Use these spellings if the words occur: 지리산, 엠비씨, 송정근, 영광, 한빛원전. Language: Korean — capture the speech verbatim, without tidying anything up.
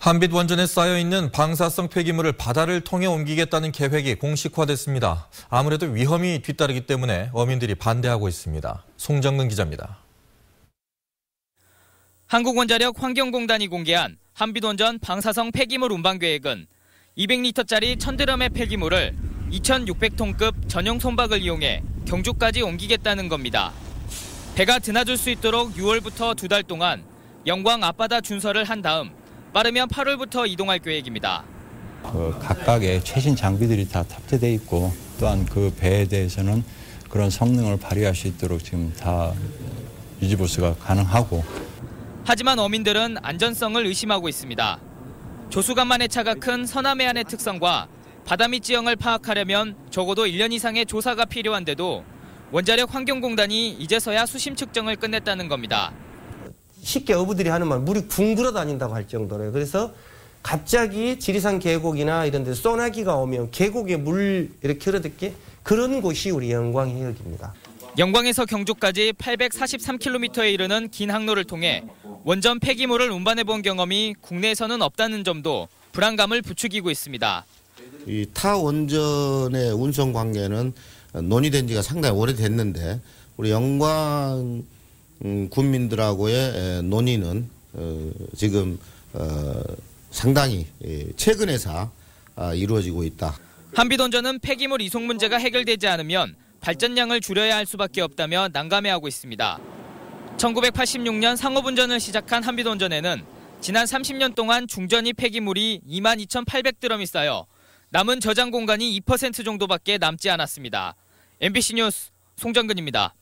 한빛원전에 쌓여있는 방사성 폐기물을 바다를 통해 옮기겠다는 계획이 공식화됐습니다. 아무래도 위험이 뒤따르기 때문에 어민들이 반대하고 있습니다. 송정근 기자입니다. 한국원자력 환경공단이 공개한 한빛원전 방사성 폐기물 운반 계획은 이백 리터짜리 천 드럼의 폐기물을 이천육백 톤급 전용 손박을 이용해 경주까지 옮기겠다는 겁니다. 배가 드나들 수 있도록 유월부터 두 달 동안 영광 앞바다 준설을 한 다음 빠르면 팔월부터 이동할 계획입니다. 그 각각의 최신 장비들이 다 탑재돼 있고 또한 그 배에 대해서는 그런 성능을 발휘할 수 있도록 지금 다 유지보수가 가능하고. 하지만 어민들은 안전성을 의심하고 있습니다. 조수간만의 차가 큰 서남해안의 특성과 바다 밑 지형을 파악하려면 적어도 일 년 이상의 조사가 필요한데도 원자력 환경공단이 이제서야 수심 측정을 끝냈다는 겁니다. 쉽게 어부들이 하는 말, 물이 둥그러 다닌다고 할 정도로요. 그래서 갑자기 지리산 계곡이나 이런 데서 소나기가 오면 계곡에 물 이렇게 흐르듯이 그런 곳이 우리 영광 해역입니다. 영광에서 경주까지 팔백사십삼 킬로미터에 이르는 긴 항로를 통해 원전 폐기물을 운반해본 경험이 국내에서는 없다는 점도 불안감을 부추기고 있습니다. 이 타 원전의 운송 관계는 논의된 지가 상당히 오래됐는데 우리 영광 음, 군민들하고의 논의는 어, 지금 어, 상당히 최근에서 이루어지고 있다. 한빛원전은 폐기물 이송 문제가 해결되지 않으면 발전량을 줄여야 할 수밖에 없다며 난감해하고 있습니다. 천구백팔십육 년 상업운전을 시작한 한빛원전에는 지난 삼십 년 동안 중전이 폐기물이 이만 이천팔백 드럼이 쌓여 남은 저장 공간이 이 퍼센트 정도밖에 남지 않았습니다. 엠비씨 뉴스 송정근입니다.